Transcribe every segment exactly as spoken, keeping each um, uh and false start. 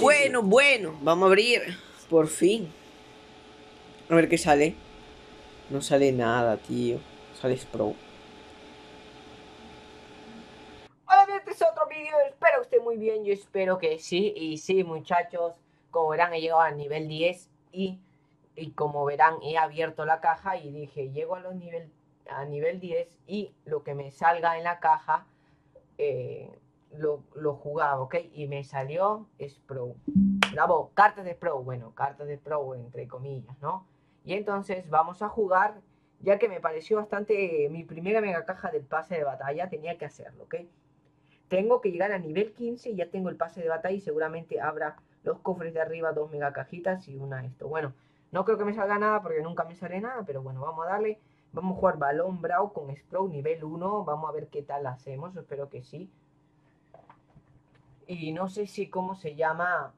Bueno, bueno, vamos a abrir. Por fin. A ver qué sale. No sale nada, tío. Sale Sprout. Hola, bien, este es otro vídeo. Espero que esté muy bien. Yo espero que sí. Y sí, muchachos, como verán, he llegado al nivel diez. Y, y como verán, he abierto la caja y dije, llego a los nivel, a nivel diez. Y lo que me salga en la caja, eh... Lo, lo jugaba, ok, y me salió Sprout. Bravo, cartas de Sprout, bueno, cartas de Sprout entre comillas, ¿no? Y entonces vamos a jugar, ya que me pareció bastante, eh, mi primera mega caja del pase de batalla, tenía que hacerlo, ok. Tengo que llegar a nivel quince, ya tengo el pase de batalla y seguramente habrá los cofres de arriba, dos mega cajitas y una esto. Bueno, no creo que me salga nada porque nunca me sale nada, pero bueno, vamos a darle. Vamos a jugar Balón Bravo con Sprout nivel uno, vamos a ver qué tal hacemos, espero que sí. Y no sé si cómo se llama.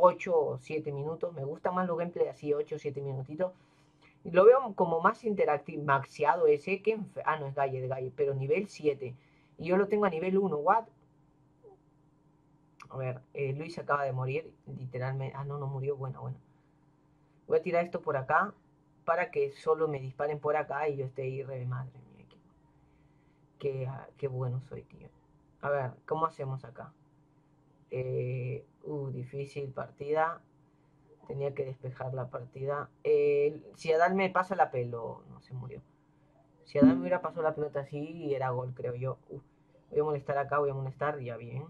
ocho o siete minutos. Me gusta más los gameplays así, ocho o siete minutitos. Lo veo como más interactivo. Maxiado ese que... Ah, no, es Galle, Galle. Pero nivel siete. Y yo lo tengo a nivel uno. ¿What? A ver, eh, Luis acaba de morir. Literalmente. Ah, no, no murió. Bueno, bueno. Voy a tirar esto por acá para que solo me disparen por acá y yo esté ahí re de madre. Mía, qué, qué, qué bueno soy, tío. A ver, ¿cómo hacemos acá? Eh, uh, difícil partida. Tenía que despejar la partida. Eh, si Adán me pasa la pelota, no se murió. Si Adán me hubiera pasado la pelota así, era gol, creo yo. Uh, voy a molestar acá, voy a molestar, ya bien.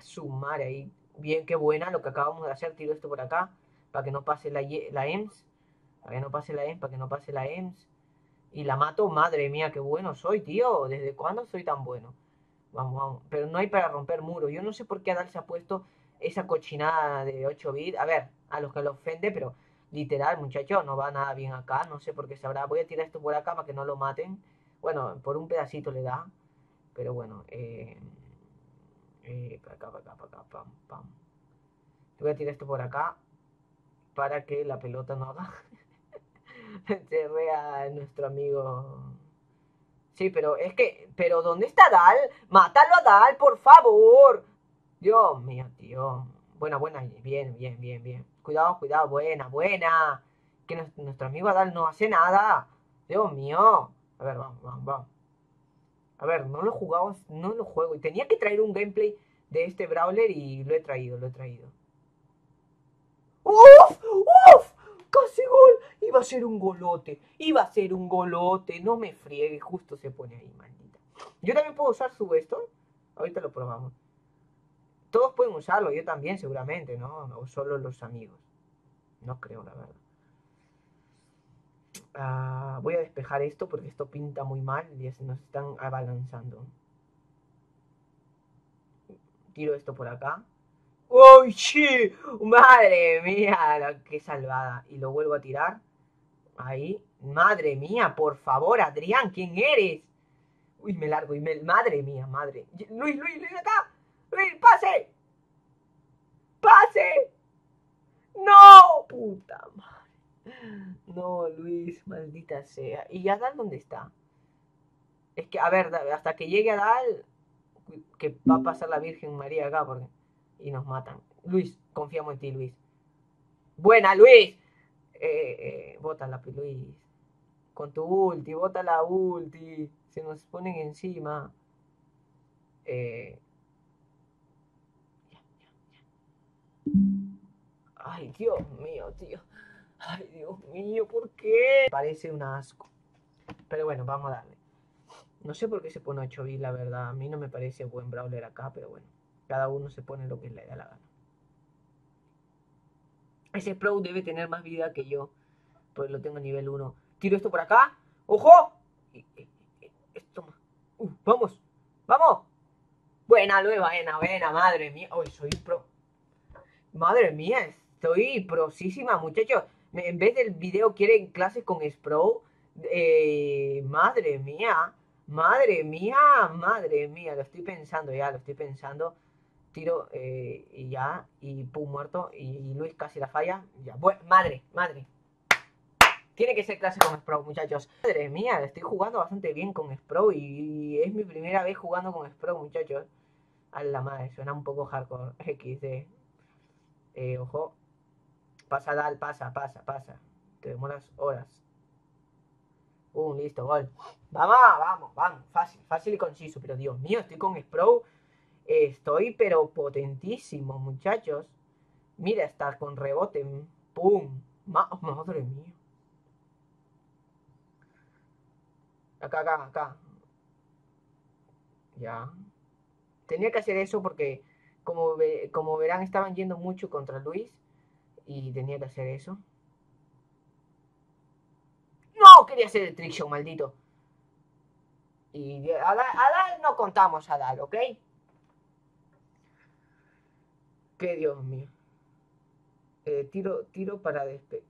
Sumar ahí. Bien, qué buena lo que acabamos de hacer. Tiro esto por acá. Para que no pase la, la E M S. Para que no pase la E M S. Para que no pase la E M S. Y la mato. Madre mía, qué bueno soy, tío. ¿Desde cuándo soy tan bueno? Vamos, vamos. Pero no hay para romper muros. Yo no sé por qué Adal se ha puesto esa cochinada de ocho bits. A ver, a los que lo ofende. Pero literal, muchachos, no va nada bien acá. No sé por qué sabrá. Voy a tirar esto por acá para que no lo maten. Bueno, por un pedacito le da. Pero bueno. Eh, eh, para acá, para acá, para acá. Pam, pam. Voy a tirar esto por acá. Para que la pelota no haga enterre a nuestro amigo. Sí, pero es que... ¿Pero dónde está Dal? ¡Mátalo a Dal, por favor! Dios mío, tío. Buena, buena. Bien, bien, bien, bien. Cuidado, cuidado. Buena, buena. Que nos, nuestro amigo Dal no hace nada. Dios mío. A ver, vamos, vamos, vamos. A ver, no lo jugamos, no lo juego. Y tenía que traer un gameplay de este Brawler y lo he traído, lo he traído. ¡Uf! ¡Uf! ¡Casi gol! Iba a ser un golote. Iba a ser un golote. No me friegue. Justo se pone ahí, maldita. Yo también puedo usar su esto. Ahorita lo probamos. Todos pueden usarlo. Yo también, seguramente, ¿no? O solo los amigos. No creo, la verdad. Ah, voy a despejar esto porque esto pinta muy mal. Y se nos están abalanzando. Tiro esto por acá. ¡Uy, sí! ¡Madre mía! ¡Qué salvada! Y lo vuelvo a tirar. Ahí. ¡Madre mía! Por favor, Adrián, ¿quién eres? Uy, me largo. Y me... ¡Madre mía, madre! ¡Luis, Luis, Luis, acá! ¡Luis, pase! ¡Pase! ¡No! ¡Puta madre! No, Luis, maldita sea. ¿Y Adal dónde está? Es que, a ver, hasta que llegue Adal, que va a pasar la Virgen María acá, porque... Y nos matan. Luis, confiamos en ti, Luis. ¡Buena, Luis! Eh, eh, bótala, Luis. Con tu ulti, bota la ulti. Se nos ponen encima. Eh... Ay, Dios mío, tío. Ay, Dios mío, ¿por qué? Parece un asco. Pero bueno, vamos a darle. No sé por qué se pone ocho bits, la verdad. A mí no me parece buen Brawler acá, pero bueno. Cada uno se pone lo que le da la gana. Ese Sprout debe tener más vida que yo. Pues lo tengo a nivel uno. Tiro esto por acá. ¡Ojo! Esto. Uh, ¡Vamos! ¡Vamos! Buena, nueva, buena, buena. Madre mía. Hoy soy pro. Madre mía. Estoy prosísima, muchachos. En vez del video quieren clases con Sprout. Eh, madre mía. Madre mía. Madre mía. Lo estoy pensando ya. Lo estoy pensando. Tiro eh, y ya, y pum, muerto, y, y Luis casi la falla, ya, bueno, madre, madre, Tiene que ser clase con Sprout, muchachos. Madre mía, estoy jugando bastante bien con Sprout y es mi primera vez jugando con Sprout, muchachos. A la madre, suena un poco hardcore. equis de. Eh, ojo. Pasa, Dal, pasa, pasa, pasa. Te demoras horas. Uh, listo, gol. Vamos, vamos, vamos. Fácil, fácil y conciso. Pero Dios mío, estoy con Sprout. Eh, estoy, pero potentísimo, muchachos. Mira, está con rebote. Pum. Ma madre mía. Acá, acá, acá. Ya. Tenía que hacer eso porque, como, ve, como verán, estaban yendo mucho contra Luis. Y tenía que hacer eso. ¡No! Quería hacer el trickshot, maldito. Y a Dal no contamos a Dal, ¿ok? Que Dios mío. Eh, tiro, tiro para despe...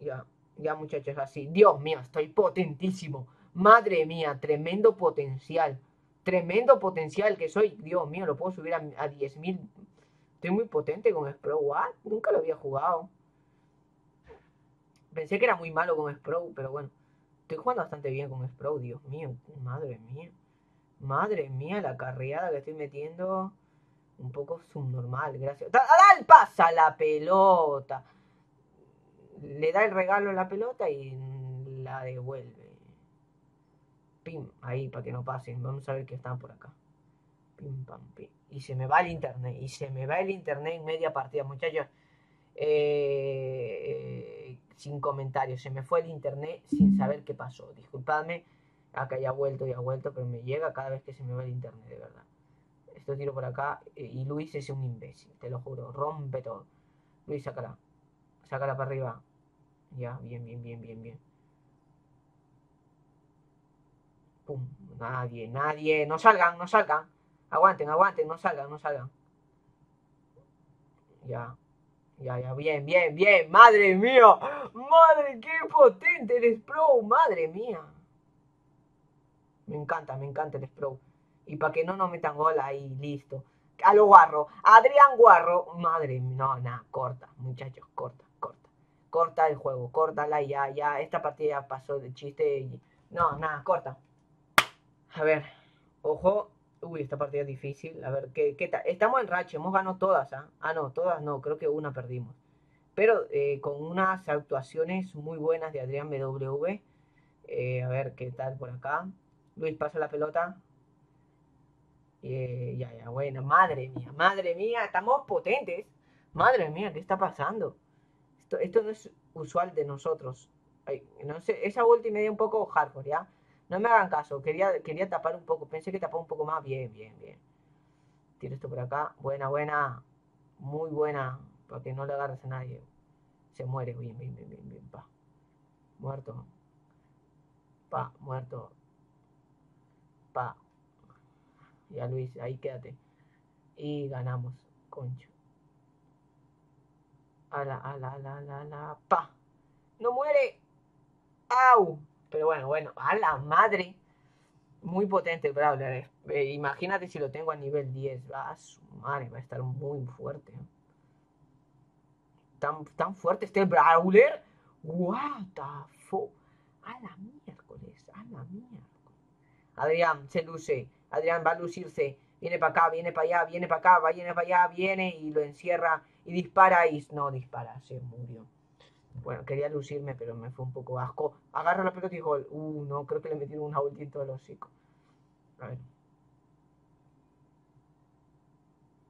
Ya, ya muchachos, así. Dios mío, estoy potentísimo. Madre mía, tremendo potencial. Tremendo potencial que soy. Dios mío, lo puedo subir a, a diez mil. Estoy muy potente con Sprout. ¿What? Nunca lo había jugado. Pensé que era muy malo con Sprout, pero bueno. Estoy jugando bastante bien con Sprout, Dios mío. Madre mía. Madre mía, la carreada que estoy metiendo. Un poco subnormal, gracias. ¡Dal! Pasa la pelota. Le da el regalo a la pelota y la devuelve. Pim, ahí para que no pasen. Vamos a ver que están por acá. Pim, pam, pim. Y se me va el internet. Y se me va el internet en media partida, muchachos. Eh, eh, sin comentarios. Se me fue el internet sin saber qué pasó. Disculpadme. Acá ya ha vuelto, ya ha vuelto. Pero me llega cada vez que se me va el internet, de verdad. Esto tiro por acá. Eh, y Luis es un imbécil, te lo juro. Rompe todo. Luis, sácala. Sácala para arriba. Ya, bien, bien, bien, bien, bien. Pum, nadie, nadie, no salgan, no salgan. Aguanten, aguanten, no salgan, no salgan. Ya, ya, ya, bien, bien, bien. Madre mía, madre, qué potente el Sprout, madre mía. Me encanta, me encanta el Sprout. Y para que no nos metan gol ahí, listo. A lo Guarro, Adrián Guarro. Madre mía, no, nada, corta, muchachos, corta, corta. Corta el juego, córtala, ya, ya. Esta partida pasó de chiste y... No, nada, corta. A ver, ojo. Uy, esta partida es difícil. A ver, ¿qué, qué tal? Estamos en racha, hemos ganado todas, ¿ah? Ah, no, todas no, creo que una perdimos. Pero eh, con unas actuaciones muy buenas de Adrián B W. Eh, a ver, ¿qué tal por acá? Luis, pasa la pelota. Eh, ya, ya, bueno, madre mía, madre mía, estamos potentes. Madre mía, ¿qué está pasando? Esto, esto no es usual de nosotros. Ay, no sé, esa última media un poco hardcore, ¿ya? No me hagan caso, quería, quería tapar un poco. Pensé que tapaba un poco más, bien, bien, bien. Tiro esto por acá, buena, buena. Muy buena, para que no le agarres a nadie. Se muere, bien, bien, bien, bien, bien, pa. Muerto. Pa, muerto. Pa. Ya Luis, ahí quédate. Y ganamos, concho. Ala, ala, ala, ala, ala, pa. No muere. ¡Au! Pero bueno, bueno, a la madre. Muy potente el Brawler. Eh, imagínate si lo tengo a nivel diez. Va a su madre, va a estar muy fuerte. Tan, tan fuerte este Brawler. What the fuck. A la miércoles, a la miércoles. Adrián se luce. Adrián va a lucirse. Viene para acá, viene para allá, viene para acá, va, viene para allá, viene y lo encierra. Y dispara y no dispara, se murió. Bueno, quería lucirme, pero me fue un poco asco. Agarro la pelota y gol. Uh, no, creo que le metieron una ulti en todo el hocico. A ver.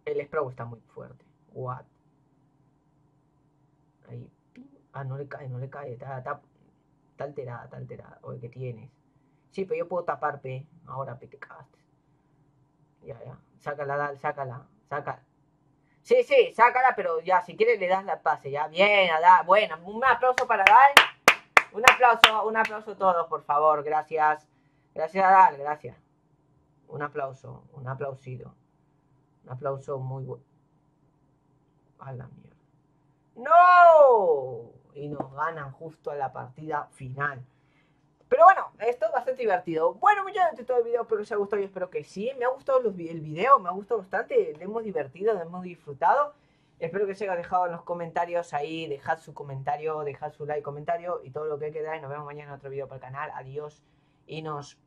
El Sprout está muy fuerte. What? Ahí. Ah, no le cae, no le cae. Está, está, está alterada, está alterada. Oye, ¿qué tienes? Sí, pero yo puedo tapar, pe. Ahora, pe, te cagaste. Ya, ya. Sácala, Dal, sácala. Sácala. Sí, sí, sácala, pero ya, si quieres le das la pase, ya, bien, Adal, bueno, un aplauso para Adal, un aplauso, un aplauso todos, por favor, gracias, gracias Adal, gracias, un aplauso, un aplausito, un aplauso muy bueno, a la mierda, no, y nos ganan justo a la partida final. Pero bueno, esto es bastante divertido. Bueno, muchachos, durante todo el video espero que os haya gustado. Yo espero que sí. Me ha gustado los, el video, me ha gustado bastante. Lo hemos divertido, lo hemos disfrutado. Espero que os haya dejado en los comentarios ahí, dejad su comentario, dejad su like, comentario y todo lo que queráis. Nos vemos mañana en otro vídeo para el canal. Adiós y nos